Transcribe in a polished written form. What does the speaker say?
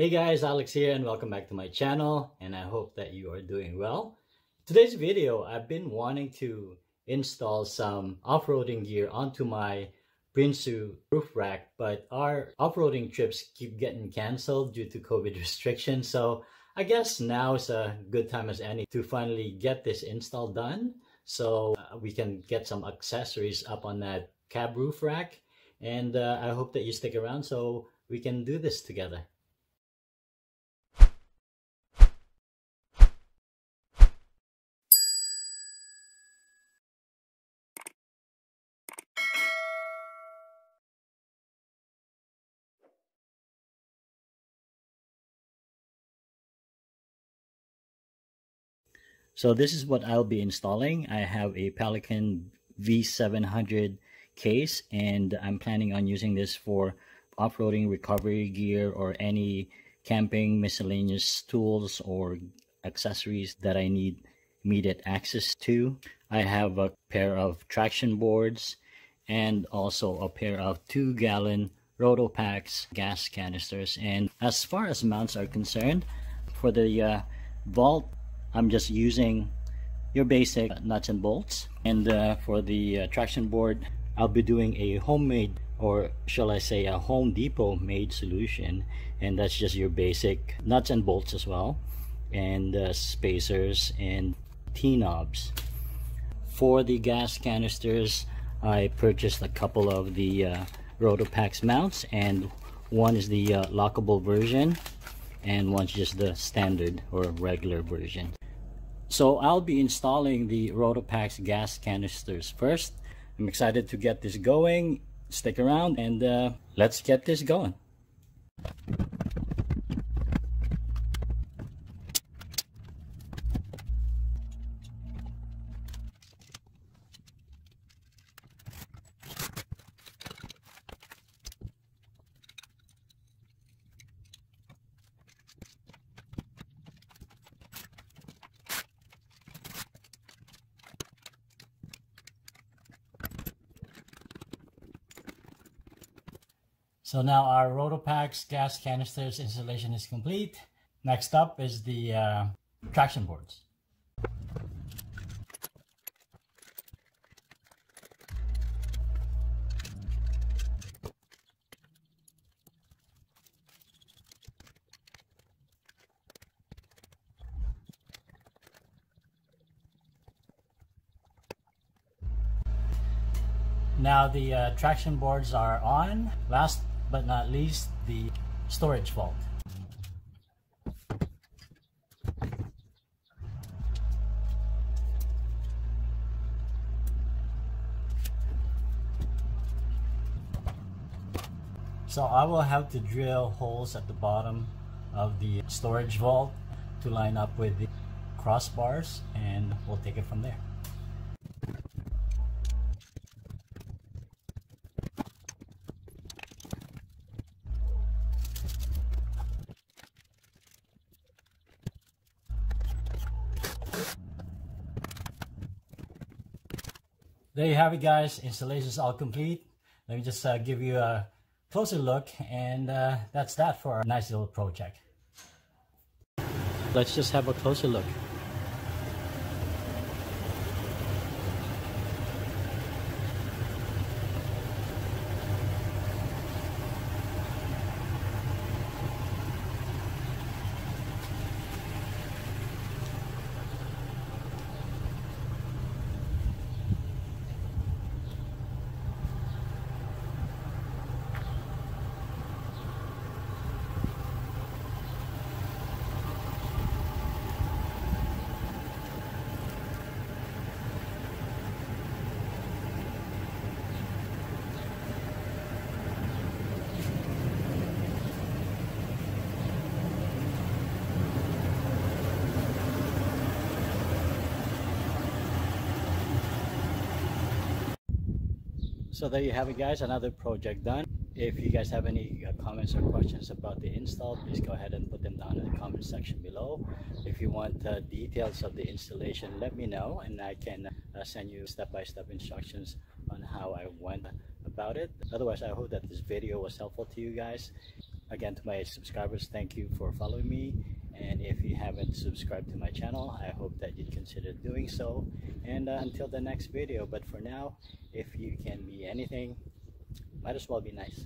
Hey guys, Alex here and welcome back to my channel, and I hope that you are doing well. Today's video, I've been wanting to install some off-roading gear onto my Prinsu roof rack, but our off-roading trips keep getting cancelled due to COVID restrictions, so I guess now is a good time as any to finally get this install done so we can get some accessories up on that cab roof rack, and I hope that you stick around so we can do this together. So this is what I'll be installing. I have a Pelican V700 case, and I'm planning on using this for off-roading recovery gear or any camping miscellaneous tools or accessories that I need immediate access to. I have a pair of traction boards and also a pair of 2-gallon Rotopacks gas canisters. And as far as mounts are concerned, for the vault, I'm just using your basic nuts and bolts, and for the traction board, I'll be doing a homemade, or shall I say a Home Depot made solution, and that's just your basic nuts and bolts as well, and spacers and T-knobs. For the gas canisters, I purchased a couple of the Rotopax mounts, and one is the lockable version and one's just the standard or regular version. So I'll be installing the Rotopax gas canisters first. I'm excited to get this going. Stick around and let's get this going. So now our Rotopax gas canisters installation is complete. Next up is the traction boards. Now the traction boards are on. Last but not least, the storage vault. So I will have to drill holes at the bottom of the storage vault to line up with the crossbars, and we'll take it from there. There you have it, guys. Installation is all complete. Let me just give you a closer look, and that's that for our nice little project. Let's just have a closer look. So there you have it, guys, another project done. If you guys have any comments or questions about the install, please go ahead and put them down in the comment section below. If you want details of the installation, let me know, and I can send you step-by-step instructions on how I went about it. Otherwise, I hope that this video was helpful to you guys. again to my subscribers, thank you for following me, and if you haven't subscribed to my channel, I hope that you'd consider doing so, and until the next video. But for now, if you can be anything, might as well be nice.